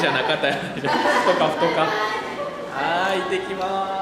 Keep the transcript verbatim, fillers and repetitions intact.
じゃなかったとかふとか。はい、行ってきます。